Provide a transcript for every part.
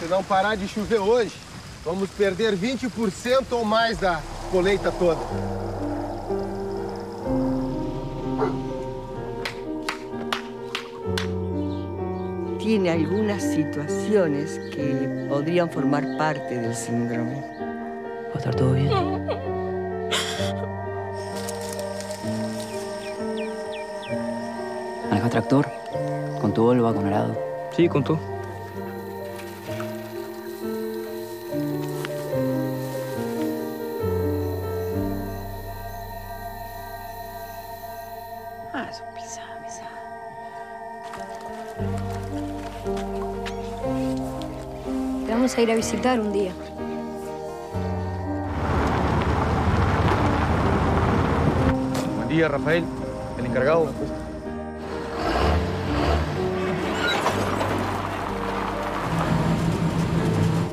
Se não parar de chover hoje, vamos perder 20% ou mais da colheita toda. Tiene algunas situaciones que podrían formar parte del síndrome. ¿Va a estar todo bien? ¿Manejas tractor? ¿Con tu volva, con arado? Sí, con todo. A ir a visitar un día. Buen día, Rafael, el encargado.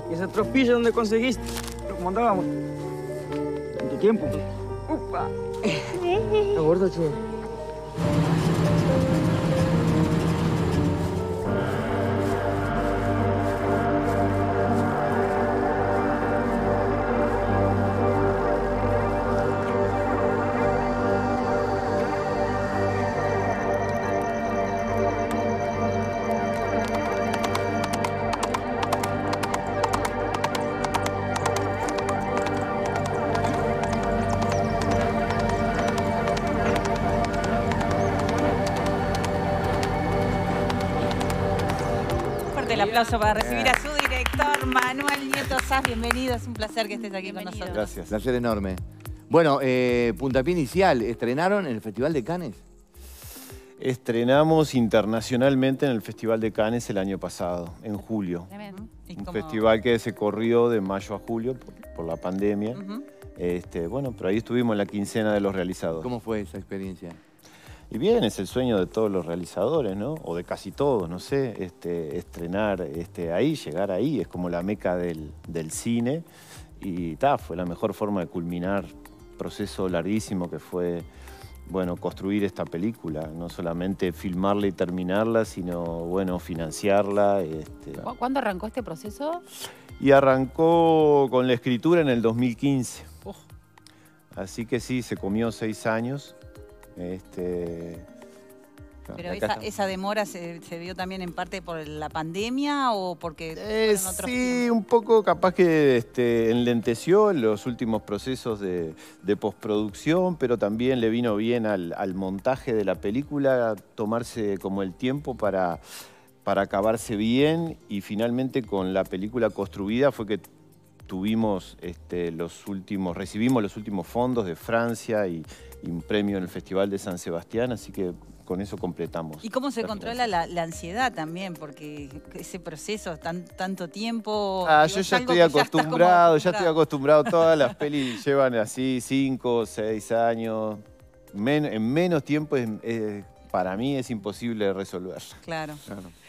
¿Y esa tropilla dónde conseguiste? Lo mandábamos. ¿En tu tiempo? ¡Upa! ¿Está gordo, che? Aplauso para recibir a su director, Manuel Nieto Saz. Bienvenido, es un placer que estés aquí con nosotros. Gracias, placer enorme. Bueno, puntapié inicial, ¿estrenaron en el Festival de Cannes? Estrenamos internacionalmente en el Festival de Cannes el año pasado, en julio. Un festival que se corrió de mayo a julio por la pandemia. Bueno, pero ahí estuvimos en la quincena de los realizados. ¿Cómo fue esa experiencia? Y bien, es el sueño de todos los realizadores, ¿no? O de casi todos, no sé, estrenar ahí, llegar ahí. Es como la meca del cine. Y fue la mejor forma de culminar un proceso larguísimo que fue, bueno, construir esta película. No solamente filmarla y terminarla, sino, bueno, financiarla. ¿Cuándo arrancó este proceso? Y arrancó con la escritura en el 2015. Oh. Así que sí, se comió 6 años. Pero esa demora se vio también en parte por la pandemia o porque otros... Sí, un poco capaz que enlenteció los últimos procesos de postproducción, pero también le vino bien al montaje de la película tomarse como el tiempo para acabarse bien, y finalmente con la película construida fue que tuvimos recibimos los últimos fondos de Francia y un premio en el Festival de San Sebastián, así que con eso completamos. ¿Y cómo se controla la ansiedad también? Porque ese proceso, tanto tiempo... Yo ya estoy acostumbrado, todas las pelis llevan así 5 o 6 años. En menos tiempo para mí es imposible resolver. Claro.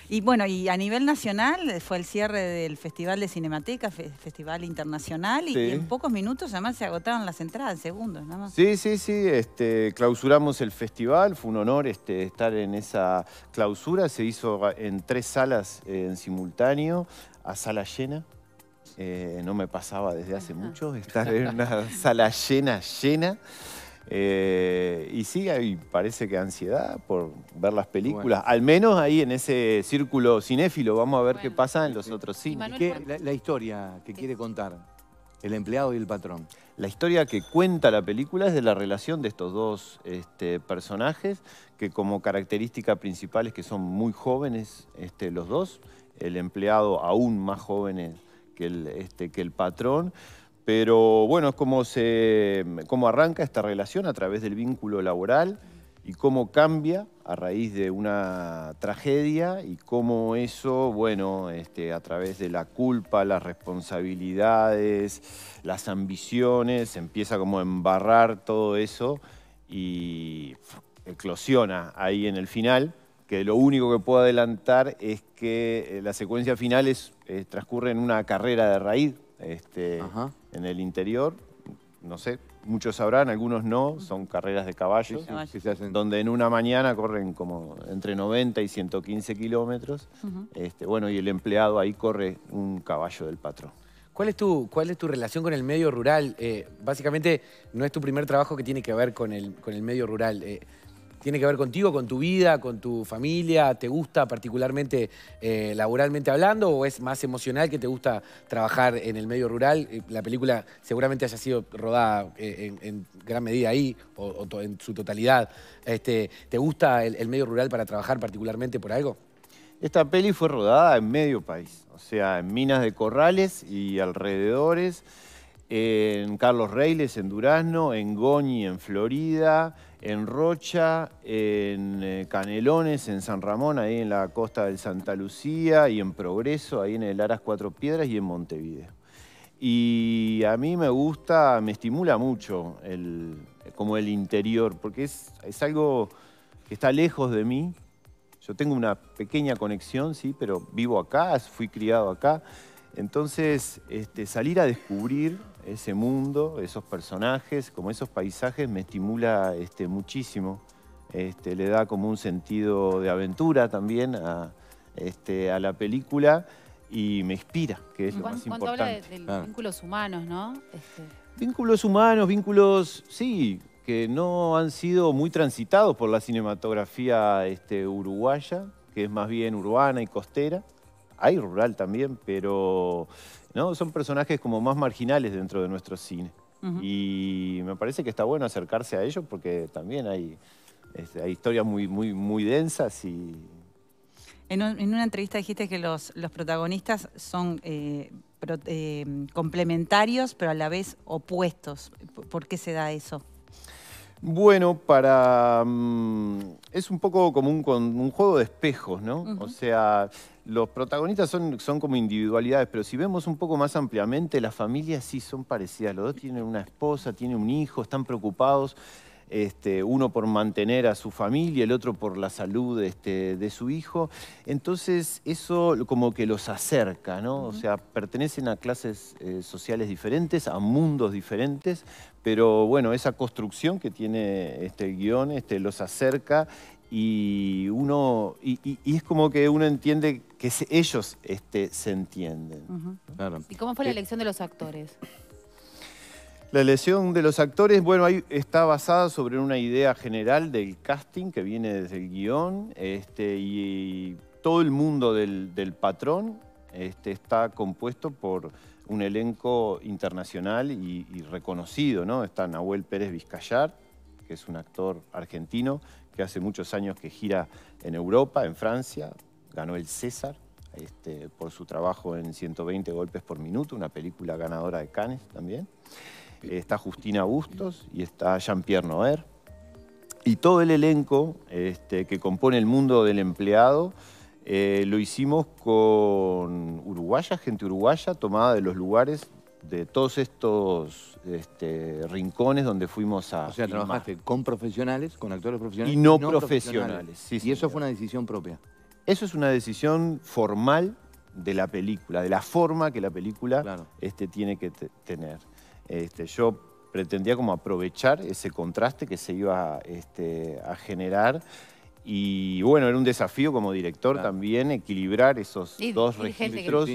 Y bueno, y a nivel nacional fue el cierre del Festival de Cinemateca, Festival Internacional, y en pocos minutos además se agotaron las entradas, en segundos nada más. Sí, clausuramos el festival, fue un honor estar en esa clausura, se hizo en 3 salas en simultáneo, a sala llena. No me pasaba desde hace mucho estar en una sala llena. Y sí, parece que ansiedad por ver las películas, al menos ahí en ese círculo cinéfilo. Vamos a ver qué pasa en los otros cines. La historia que quiere contar, el empleado y el patrón. La historia que cuenta la película es de la relación de estos dos personajes, que como característica principal es que son muy jóvenes los dos, el empleado aún más joven que el patrón. Pero bueno, es cómo arranca esta relación a través del vínculo laboral y cómo cambia a raíz de una tragedia, y cómo eso, bueno, a través de la culpa, las responsabilidades, las ambiciones, empieza como a embarrar todo eso y eclosiona ahí en el final. Que lo único que puedo adelantar es que la secuencia final transcurre en una carrera de raíz. En el interior, no sé, muchos sabrán, algunos no, son carreras de caballos, sí, sí, donde en una mañana corren como entre 90 y 115 kilómetros. Bueno, y el empleado ahí corre un caballo del patrón. ¿Cuál es tu relación con el medio rural? Básicamente, no es tu primer trabajo que tiene que ver con el medio rural. ¿Tiene que ver contigo, con tu vida, con tu familia? ¿Te gusta particularmente laboralmente hablando o es más emocional que te gusta trabajar en el medio rural? La película seguramente haya sido rodada en gran medida ahí o en su totalidad. ¿Te gusta el medio rural para trabajar particularmente por algo? Esta peli fue rodada en medio país, o sea, en Minas de Corrales y alrededores, en Carlos Reiles, en Durazno, en Goñi, en Florida, en Rocha, en Canelones, en San Ramón, ahí en la costa de Santa Lucía, y en Progreso, ahí en el Aras Cuatro Piedras y en Montevideo. Y a mí me gusta, me estimula mucho como el interior, porque es algo que está lejos de mí. Yo tengo una pequeña conexión, sí, pero vivo acá, fui criado acá. Entonces, salir a descubrir ese mundo, esos personajes, como esos paisajes, me estimula muchísimo. Le da como un sentido de aventura también a la película y me inspira, que es lo más importante. Cuando habla de vínculos humanos, ¿no? Vínculos humanos, vínculos, sí, que no han sido muy transitados por la cinematografía uruguaya, que es más bien urbana y costera. Hay rural también, pero no, son personajes como más marginales dentro de nuestro cine. Y me parece que está bueno acercarse a ellos porque también hay historias muy, muy, muy densas y... En una entrevista dijiste que los protagonistas son complementarios, pero a la vez opuestos. ¿Por qué se da eso? Bueno, es un poco como un juego de espejos, ¿no? O sea, los protagonistas son como individualidades, pero si vemos un poco más ampliamente, las familias sí son parecidas. Los dos tienen una esposa, tienen un hijo, están preocupados, uno por mantener a su familia, el otro por la salud de su hijo. Entonces, eso como que los acerca, ¿no? O sea, pertenecen a clases sociales diferentes, a mundos diferentes, pero bueno, esa construcción que tiene este guión los acerca y uno es como que uno entiende que ellos se entienden. Claro. ¿Y cómo fue la elección de los actores? La elección de los actores, bueno, está basada sobre una idea general del casting que viene desde el guión y todo el mundo del patrón está compuesto por un elenco internacional y reconocido, ¿no? Está Nahuel Pérez Biscayart, que es un actor argentino que hace muchos años que gira en Europa, en Francia, ganó el César. Por su trabajo en 120 golpes por minuto, una película ganadora de Cannes también. Está Agustina Bustos y está Jean-Pierre Noher. Y todo el elenco que compone el mundo del empleado lo hicimos con uruguaya, gente uruguaya tomada de los lugares de todos estos rincones donde fuimos a... O sea, filmar. Trabajaste con profesionales, con actores profesionales y no profesionales. Sí, y eso fue una decisión propia. Eso es una decisión formal de la película, de la forma que la película tiene que tener. Yo pretendía como aprovechar ese contraste que se iba a generar y bueno, era un desafío como director también equilibrar esos dos registros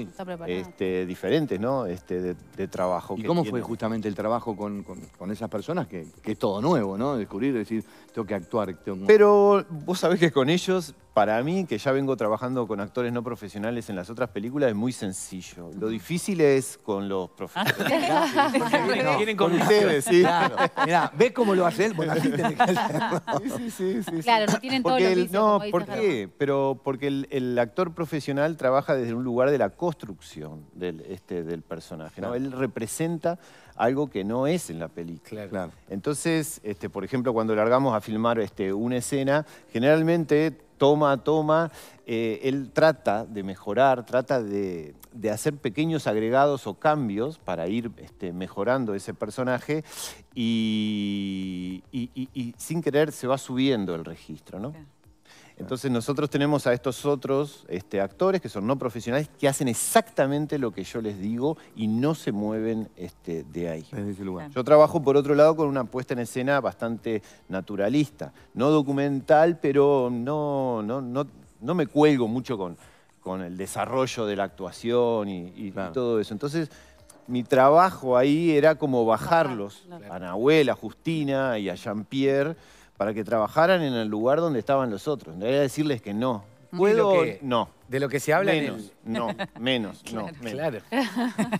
diferentes, ¿no? De trabajo. ¿Y cómo fue justamente el trabajo con esas personas? Que es todo nuevo, ¿no? Descubrir, decir, tengo que actuar. Pero vos sabés que con ellos... Para mí, que ya vengo trabajando con actores no profesionales en las otras películas, es muy sencillo. Lo difícil es con los profesionales. Tienen con ustedes, sí. Claro. Mirá, ¿ves cómo lo hace él? Bueno, así tenés que hacerlo. Sí. Claro, no tienen todo lo que dicen. No, ¿por qué? Pero porque el actor profesional trabaja desde un lugar de la construcción del personaje, ¿no? Él representa algo que no es en la película. Claro. Entonces, por ejemplo, cuando largamos a filmar una escena, generalmente él trata de mejorar, trata de hacer pequeños agregados o cambios para ir mejorando ese personaje y sin querer se va subiendo el registro, ¿no? Entonces nosotros tenemos a estos otros actores que son no profesionales que hacen exactamente lo que yo les digo y no se mueven de ahí. Desde ese lugar. Yo trabajo por otro lado con una puesta en escena bastante naturalista, no documental, pero no me cuelgo mucho con el desarrollo de la actuación y todo eso. Entonces mi trabajo ahí era como bajarlos a Nahuel, a Justina y a Jean-Pierre para que trabajaran en el lugar donde estaban los otros. Debería decirles que no. ¿Puedo? No. ¿De lo que se habla menos, en el...? No, menos, claro. No. Menos. Claro.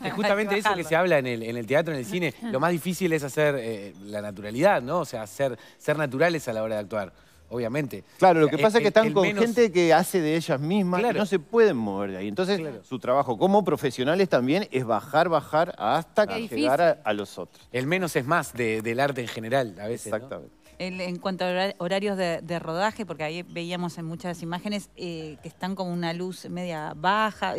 Es justamente eso que se habla en el teatro, en el cine. Lo más difícil es hacer la naturalidad, ¿no? O sea, ser naturales a la hora de actuar, obviamente. Claro, lo que pasa es que están con gente que hace de ellas mismas, claro, y no se pueden mover de ahí. Entonces, claro, su trabajo como profesionales también es bajar hasta que llegar a los otros. El menos es más del arte en general, a veces. Exactamente. ¿No? En cuanto a horarios de rodaje, porque ahí veíamos en muchas imágenes que están como una luz media baja,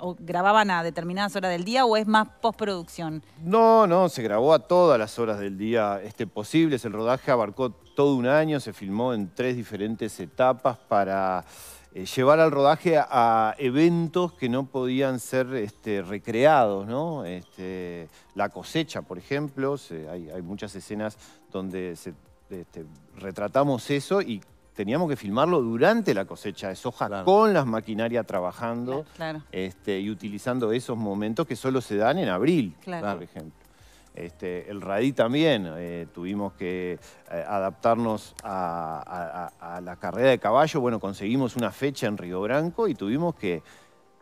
¿o grababan a determinadas horas del día o es más postproducción? No, se grabó a todas las horas del día posibles. El rodaje abarcó todo un año, se filmó en 3 diferentes etapas para llevar al rodaje a eventos que no podían ser recreados, ¿no? La cosecha, por ejemplo, hay muchas escenas donde retratamos eso y teníamos que filmarlo durante la cosecha de soja, claro, con las maquinarias trabajando, claro, y utilizando esos momentos que solo se dan en abril, claro, por ejemplo. El radí también, tuvimos que adaptarnos a la carrera de caballo. Bueno, conseguimos una fecha en Río Branco y tuvimos que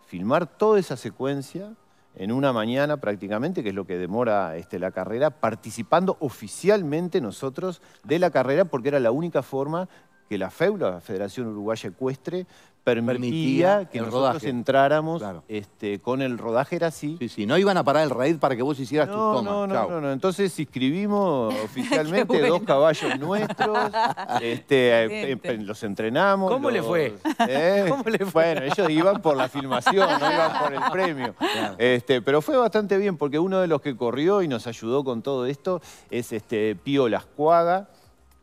filmar toda esa secuencia en una mañana prácticamente, que es lo que demora la carrera, participando oficialmente nosotros de la carrera, porque era la única forma que la FEU, la Federación Uruguaya Ecuestre, permitía que nosotros entráramos, claro, con el rodaje, era así. Sí, no iban a parar el raid para que vos hicieras tus tomas. No. Entonces inscribimos oficialmente dos caballos nuestros, los entrenamos. ¿Cómo le fue? ¿Cómo le fue? Bueno, ellos iban por la filmación, no iban por el premio. Claro. Pero fue bastante bien, porque uno de los que corrió y nos ayudó con todo esto es Pío Lascuaga.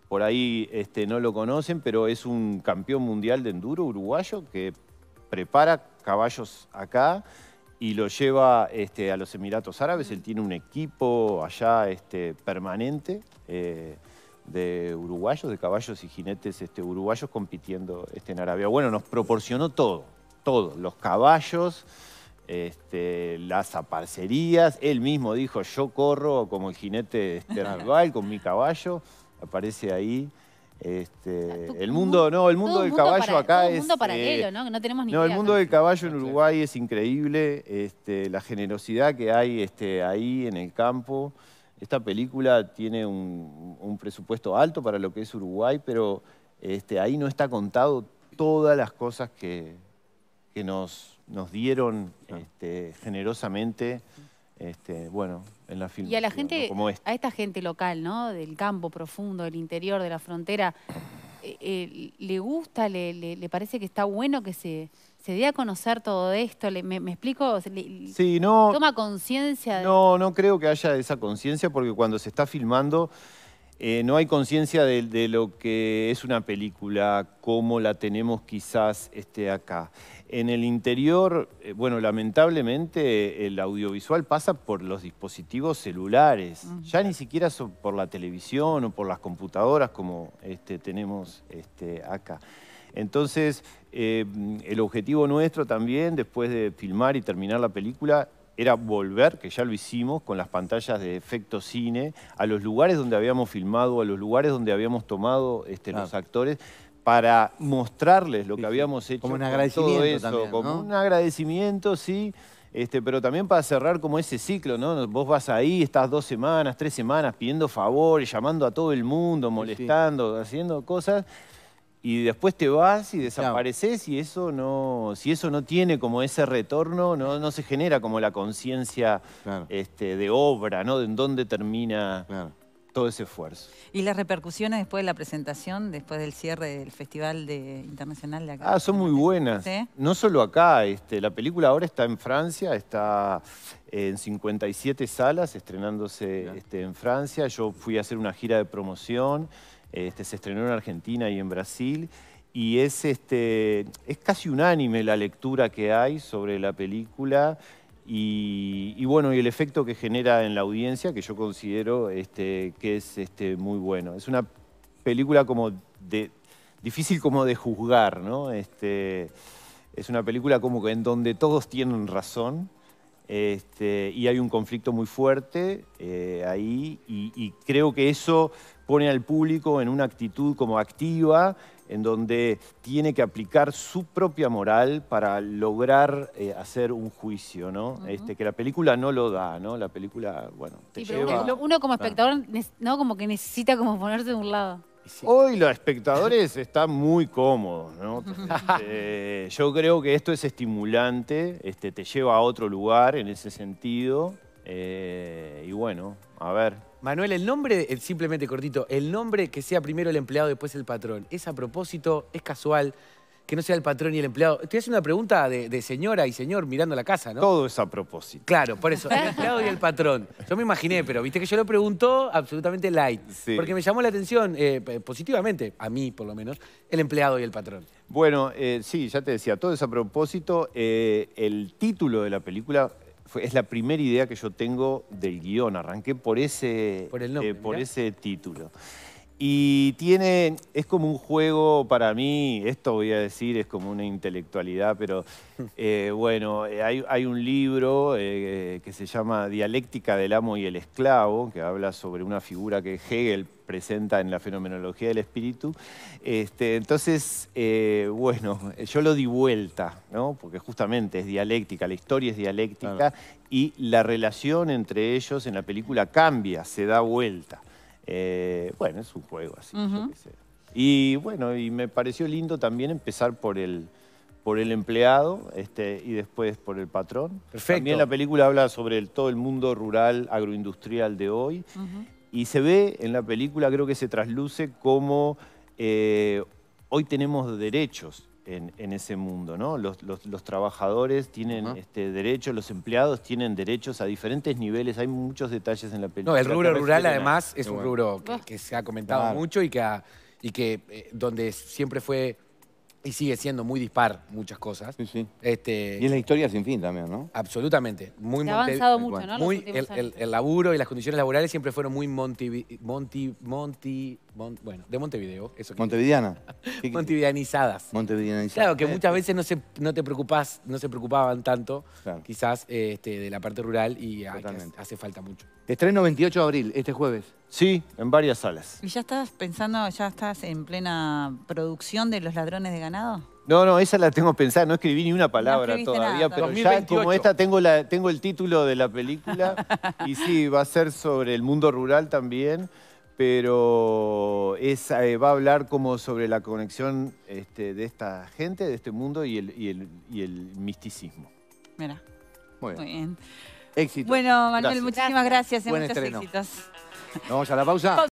Por ahí no lo conocen, pero es un campeón mundial de enduro uruguayo que prepara caballos acá y los lleva a los Emiratos Árabes. Él tiene un equipo allá permanente de uruguayos, de caballos y jinetes uruguayos compitiendo en Arabia. Bueno, nos proporcionó todo, los caballos, las aparcerías. Él mismo dijo, yo corro como el jinete Narval con mi caballo. Aparece ahí el mundo del caballo acá es un mundo paralelo, ¿no? No tenemos ni idea. No, el mundo del caballo en Uruguay es increíble, la generosidad que hay ahí en el campo. Esta película tiene un presupuesto alto para lo que es Uruguay, pero ahí no está contado todas las cosas que nos dieron generosamente. Bueno, en la filmación. Y a la gente, como a esta gente local, ¿no? Del campo profundo, del interior, de la frontera, ¿le gusta, le parece que está bueno que se dé a conocer todo esto? ¿Me explico? Sí, no. ¿Toma conciencia? No creo que haya esa conciencia, porque cuando se está filmando no hay conciencia de lo que es una película, como la tenemos quizás acá. En el interior, bueno, lamentablemente el audiovisual pasa por los dispositivos celulares, ya ni siquiera por la televisión o por las computadoras como tenemos acá. Entonces, el objetivo nuestro también, después de filmar y terminar la película, era volver, que ya lo hicimos, con las pantallas de Efecto Cine, a los lugares donde habíamos filmado, a los lugares donde habíamos tomado los actores, para mostrarles lo que habíamos hecho. Como un agradecimiento todo eso, también, ¿no? Como un agradecimiento, sí, pero también para cerrar como ese ciclo, ¿no? Vos vas ahí, estás 2 semanas, 3 semanas pidiendo favores, llamando a todo el mundo, molestando, haciendo cosas, y después te vas y desapareces, y si eso no tiene como ese retorno, no se genera como la conciencia de obra, ¿no? De en dónde termina todo ese esfuerzo. ¿Y las repercusiones después de la presentación, después del cierre del Festival Internacional de acá? Ah, son muy buenas. ¿Sí? No solo acá, la película ahora está en Francia, está en 57 salas estrenándose en Francia. Yo fui a hacer una gira de promoción. Se estrenó en Argentina y en Brasil y es, es casi unánime la lectura que hay sobre la película y bueno, y el efecto que genera en la audiencia, que yo considero que es muy bueno. Es una película como de, difícil como de juzgar, ¿no? Es una película como en donde todos tienen razón, y hay un conflicto muy fuerte ahí, y creo que eso pone al público en una actitud como activa, en donde tiene que aplicar su propia moral para lograr hacer un juicio, ¿no? Que la película no lo da, ¿no? La película, bueno, te lleva... Uno como espectador, ¿no? Como que necesita como ponerse de un lado. Sí. Hoy los espectadores están muy cómodos, ¿no? Yo creo que esto es estimulante, te lleva a otro lugar en ese sentido. Y bueno, a ver. Manuel, el nombre, simplemente cortito, el nombre que sea primero el empleado, después el patrón, ¿es a propósito? ¿Es casual? Que no sea el patrón y el empleado. Estoy haciendo una pregunta de señora y señor mirando la casa, ¿no? Todo es a propósito. Claro, por eso. El empleado y el patrón. Yo me imaginé, pero viste que yo lo pregunto absolutamente light. Sí. Porque me llamó la atención, positivamente, a mí por lo menos, el empleado y el patrón. Bueno, sí, ya te decía, todo es a propósito. El título de la película es la primera idea que yo tengo del guión. Arranqué por ese, por ese título. Y tiene, es como un juego para mí, esto voy a decir, es como una intelectualidad, pero bueno, hay un libro que se llama Dialéctica del amo y el esclavo, que habla sobre una figura que Hegel presenta en la Fenomenología del Espíritu. Entonces, bueno, yo lo di vuelta, ¿no? Porque justamente es dialéctica, la historia es dialéctica, claro. Y la relación entre ellos en la película cambia, se da vuelta. Bueno, es un juego así, yo qué sé. Y bueno, y me pareció lindo también empezar por el empleado y después por el patrón. Perfecto. También la película habla sobre todo el mundo rural agroindustrial de hoy. Y se ve en la película, creo que se trasluce cómo hoy tenemos derechos en ese mundo, ¿no? Los trabajadores tienen derechos, los empleados tienen derechos a diferentes niveles, hay muchos detalles en la película. No, el rubro rural además es un rubro que se ha comentado mucho y que donde siempre fue y sigue siendo muy dispar muchas cosas. Sí, sí. Y es la historia sin fin también, ¿no? Absolutamente. Muy se ha avanzado mucho, ¿no? Muy, el laburo y las condiciones laborales siempre fueron muy de Montevideo. Eso montevideana. Montevideanizadas. Montevideanizadas. Claro, que muchas veces no se preocupaban tanto, claro, quizás, de la parte rural y hace falta mucho. Estreno 28 de abril, este jueves. Sí, en varias salas. ¿Y ya estás pensando, ya estás en plena producción de Los Ladrones de Ganado? No, no, esa la tengo pensada, no escribí ni una palabra todavía, pero 2028. Ya como esta tengo el título de la película y sí, va a ser sobre el mundo rural también, pero va a hablar como sobre la conexión de esta gente, de este mundo y el misticismo. Mira, muy bien. Muy bien. Éxito. Bueno, Manuel, muchísimas gracias. Muchos éxitos. Nos vamos a la pausa.